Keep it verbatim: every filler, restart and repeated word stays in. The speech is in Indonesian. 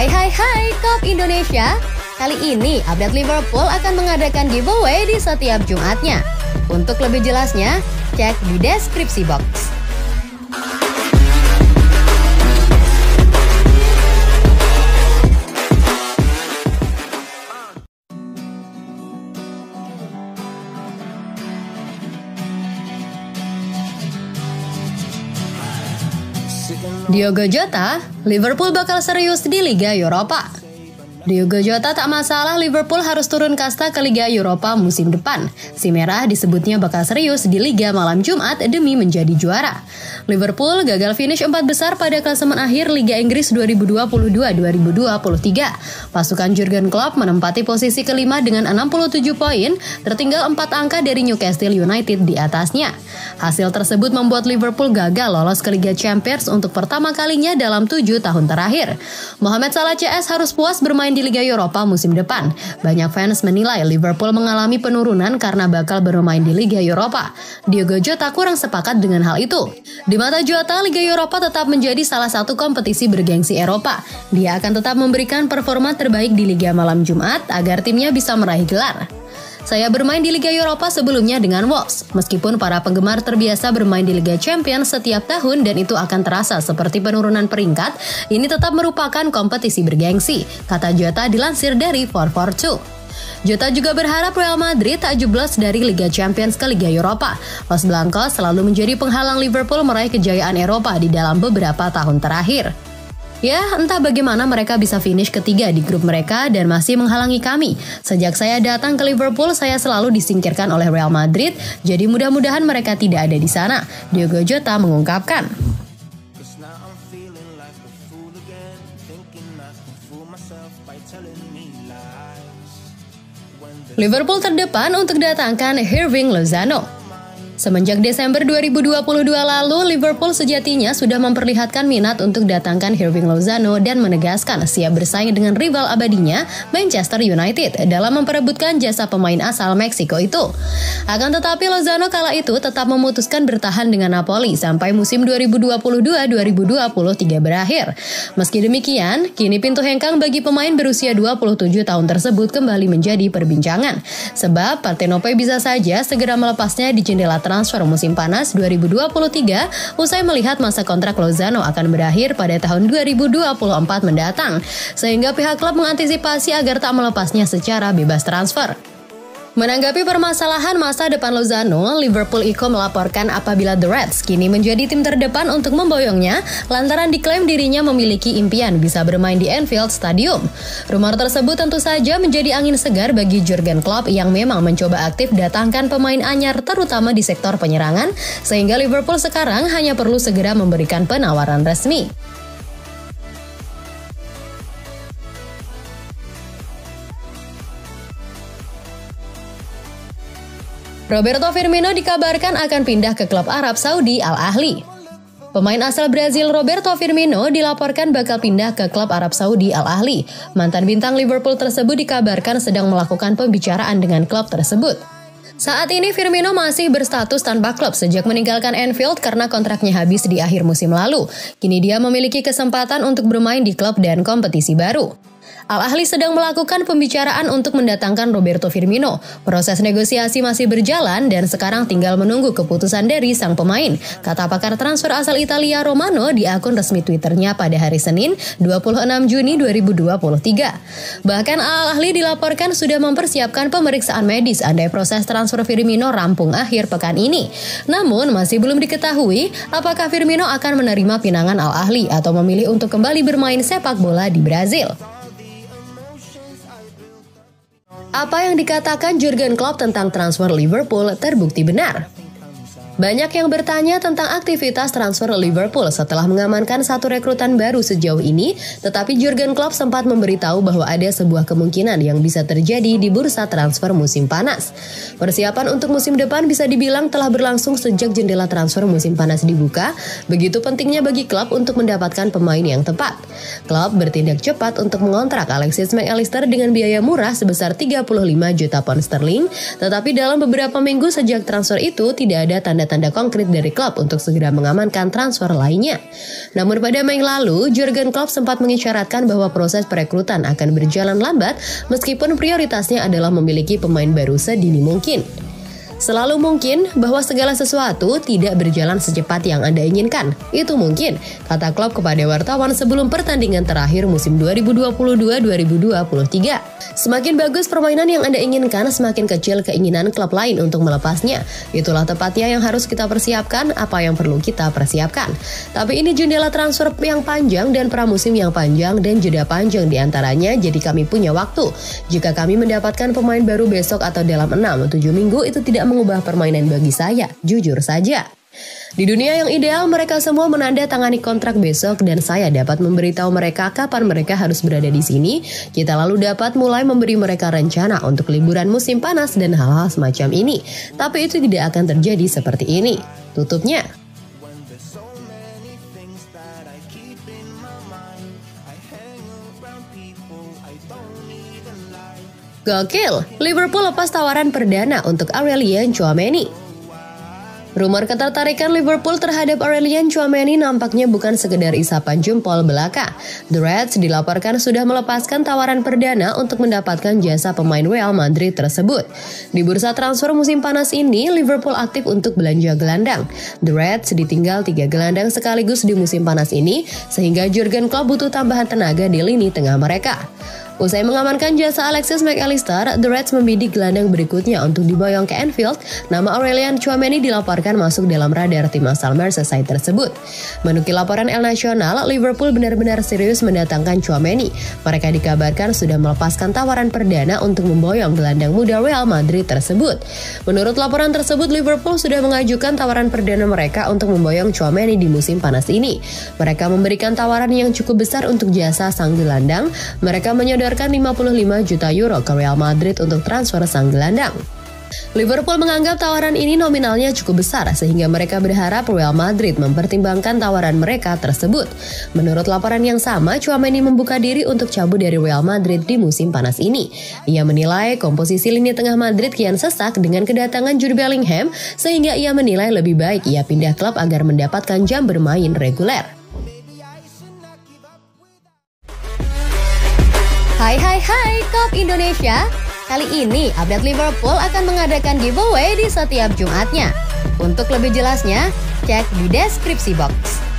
Hai hai hai Kop Indonesia. Kali ini update Liverpool akan mengadakan giveaway di setiap Jumatnya. Untuk lebih jelasnya, cek di deskripsi box. Diogo Jota, Liverpool bakal serius di Liga Eropa. Diogo Jota tak masalah Liverpool harus turun kasta ke Liga Eropa musim depan. Si Merah disebutnya bakal serius di Liga malam Jumat demi menjadi juara. Liverpool gagal finish empat besar pada klasemen akhir Liga Inggris dua ribu dua puluh dua dua ribu dua puluh tiga. Pasukan Jurgen Klopp menempati posisi kelima dengan enam puluh tujuh poin, tertinggal empat angka dari Newcastle United di atasnya. Hasil tersebut membuat Liverpool gagal lolos ke Liga Champions untuk pertama kalinya dalam tujuh tahun terakhir. Mohamed Salah C S harus puas bermain di Liga Eropa musim depan. Banyak fans menilai Liverpool mengalami penurunan karena bakal bermain di Liga Eropa. Diogo Jota kurang sepakat dengan hal itu. Di mata Jota, Liga Eropa tetap menjadi salah satu kompetisi bergengsi Eropa. Dia akan tetap memberikan performa terbaik di Liga malam Jumat agar timnya bisa meraih gelar. Saya bermain di Liga Eropa sebelumnya dengan Wolves, meskipun para penggemar terbiasa bermain di Liga Champions setiap tahun dan itu akan terasa seperti penurunan peringkat, ini tetap merupakan kompetisi bergengsi, kata Jota dilansir dari FourFourTwo. Jota juga berharap Real Madrid tak jeblos dari Liga Champions ke Liga Eropa. Los Blancos selalu menjadi penghalang Liverpool meraih kejayaan Eropa di dalam beberapa tahun terakhir. Ya, entah bagaimana mereka bisa finish ketiga di grup mereka dan masih menghalangi kami. Sejak saya datang ke Liverpool, saya selalu disingkirkan oleh Real Madrid, jadi mudah-mudahan mereka tidak ada di sana, Diogo Jota mengungkapkan. Liverpool terdepan untuk datangkan Hirving Lozano. Semenjak Desember dua ribu dua puluh dua lalu, Liverpool sejatinya sudah memperlihatkan minat untuk datangkan Hirving Lozano dan menegaskan siap bersaing dengan rival abadinya, Manchester United, dalam memperebutkan jasa pemain asal Meksiko itu. Akan tetapi, Lozano kala itu tetap memutuskan bertahan dengan Napoli sampai musim dua ribu dua puluh dua dua ribu dua puluh tiga berakhir. Meski demikian, kini pintu hengkang bagi pemain berusia dua puluh tujuh tahun tersebut kembali menjadi perbincangan, sebab Partenope bisa saja segera melepasnya di jendela transfer musim panas dua ribu dua puluh tiga usai melihat masa kontrak Lozano akan berakhir pada tahun dua ribu dua puluh empat mendatang, sehingga pihak klub mengantisipasi agar tak melepasnya secara bebas transfer. Menanggapi permasalahan masa depan Lozano, Liverpool I K O melaporkan apabila The Reds kini menjadi tim terdepan untuk memboyongnya lantaran diklaim dirinya memiliki impian bisa bermain di Anfield Stadium. Rumor tersebut tentu saja menjadi angin segar bagi Jurgen Klopp yang memang mencoba aktif datangkan pemain anyar terutama di sektor penyerangan, sehingga Liverpool sekarang hanya perlu segera memberikan penawaran resmi. Roberto Firmino dikabarkan akan pindah ke klub Arab Saudi Al-Ahli. Pemain asal Brazil Roberto Firmino dilaporkan bakal pindah ke klub Arab Saudi Al-Ahli. Mantan bintang Liverpool tersebut dikabarkan sedang melakukan pembicaraan dengan klub tersebut. Saat ini Firmino masih berstatus tanpa klub sejak meninggalkan Anfield karena kontraknya habis di akhir musim lalu. Kini dia memiliki kesempatan untuk bermain di klub dan kompetisi baru. Al-Ahli sedang melakukan pembicaraan untuk mendatangkan Roberto Firmino. Proses negosiasi masih berjalan dan sekarang tinggal menunggu keputusan dari sang pemain, kata pakar transfer asal Italia Romano di akun resmi Twitternya pada hari Senin dua puluh enam Juni dua ribu dua puluh tiga. Bahkan Al-Ahli dilaporkan sudah mempersiapkan pemeriksaan medis andai proses transfer Firmino rampung akhir pekan ini. Namun masih belum diketahui apakah Firmino akan menerima pinangan Al-Ahli atau memilih untuk kembali bermain sepak bola di Brazil. Apa yang dikatakan Jurgen Klopp tentang transfer Liverpool terbukti benar. Banyak yang bertanya tentang aktivitas transfer Liverpool setelah mengamankan satu rekrutan baru sejauh ini, tetapi Jurgen Klopp sempat memberitahu bahwa ada sebuah kemungkinan yang bisa terjadi di bursa transfer musim panas. Persiapan untuk musim depan bisa dibilang telah berlangsung sejak jendela transfer musim panas dibuka, begitu pentingnya bagi klub untuk mendapatkan pemain yang tepat. Klopp bertindak cepat untuk mengontrak Alexis McAllister dengan biaya murah sebesar tiga puluh lima juta pound sterling, tetapi dalam beberapa minggu sejak transfer itu tidak ada tanda tanda konkret dari Klopp untuk segera mengamankan transfer lainnya. Namun pada Mei lalu, Jurgen Klopp sempat mengisyaratkan bahwa proses perekrutan akan berjalan lambat meskipun prioritasnya adalah memiliki pemain baru sedini mungkin. Selalu mungkin bahwa segala sesuatu tidak berjalan secepat yang Anda inginkan. Itu mungkin, kata Klopp kepada wartawan sebelum pertandingan terakhir musim dua ribu dua puluh dua dua ribu dua puluh tiga. Semakin bagus permainan yang Anda inginkan, semakin kecil keinginan klub lain untuk melepasnya. Itulah tepatnya yang harus kita persiapkan, apa yang perlu kita persiapkan. Tapi ini jendela transfer yang panjang dan pramusim yang panjang dan jeda panjang di antaranya, jadi kami punya waktu. Jika kami mendapatkan pemain baru besok atau dalam enam tujuh minggu, itu tidak mengubah permainan bagi saya, jujur saja. Di dunia yang ideal, mereka semua menandatangani kontrak besok dan saya dapat memberitahu mereka kapan mereka harus berada di sini. Kita lalu dapat mulai memberi mereka rencana untuk liburan musim panas dan hal-hal semacam ini. Tapi itu tidak akan terjadi seperti ini. Tutupnya. Gokil, Liverpool lepas tawaran perdana untuk Aurélien Tchouaméni. Rumor ketertarikan Liverpool terhadap Aurélien Tchouaméni nampaknya bukan sekedar isapan jempol belaka. The Reds dilaporkan sudah melepaskan tawaran perdana untuk mendapatkan jasa pemain Real Madrid tersebut. Di bursa transfer musim panas ini, Liverpool aktif untuk belanja gelandang. The Reds ditinggal tiga gelandang sekaligus di musim panas ini, sehingga Jurgen Klopp butuh tambahan tenaga di lini tengah mereka. Usai mengamankan jasa Alexis McAllister, The Reds membidik gelandang berikutnya untuk diboyong ke Anfield. Nama Aurélien Tchouaméni dilaporkan masuk dalam radar tim asal Merseyside tersebut. Menukil laporan El Nacional, Liverpool benar-benar serius mendatangkan Tchouaméni. Mereka dikabarkan sudah melepaskan tawaran perdana untuk memboyong gelandang muda Real Madrid tersebut. Menurut laporan tersebut, Liverpool sudah mengajukan tawaran perdana mereka untuk memboyong Tchouaméni di musim panas ini. Mereka memberikan tawaran yang cukup besar untuk jasa sang gelandang. Mereka menyodorkan lima puluh lima juta euro ke Real Madrid untuk transfer sang gelandang. Liverpool menganggap tawaran ini nominalnya cukup besar sehingga mereka berharap Real Madrid mempertimbangkan tawaran mereka tersebut. Menurut laporan yang sama, Tchouaméni membuka diri untuk cabut dari Real Madrid di musim panas ini. Ia menilai komposisi lini tengah Madrid kian sesak dengan kedatangan Jude Bellingham sehingga ia menilai lebih baik ia pindah klub agar mendapatkan jam bermain reguler. Hai hai hai Klub Indonesia, kali ini update Liverpool akan mengadakan giveaway di setiap Jumatnya. Untuk lebih jelasnya, cek di deskripsi box.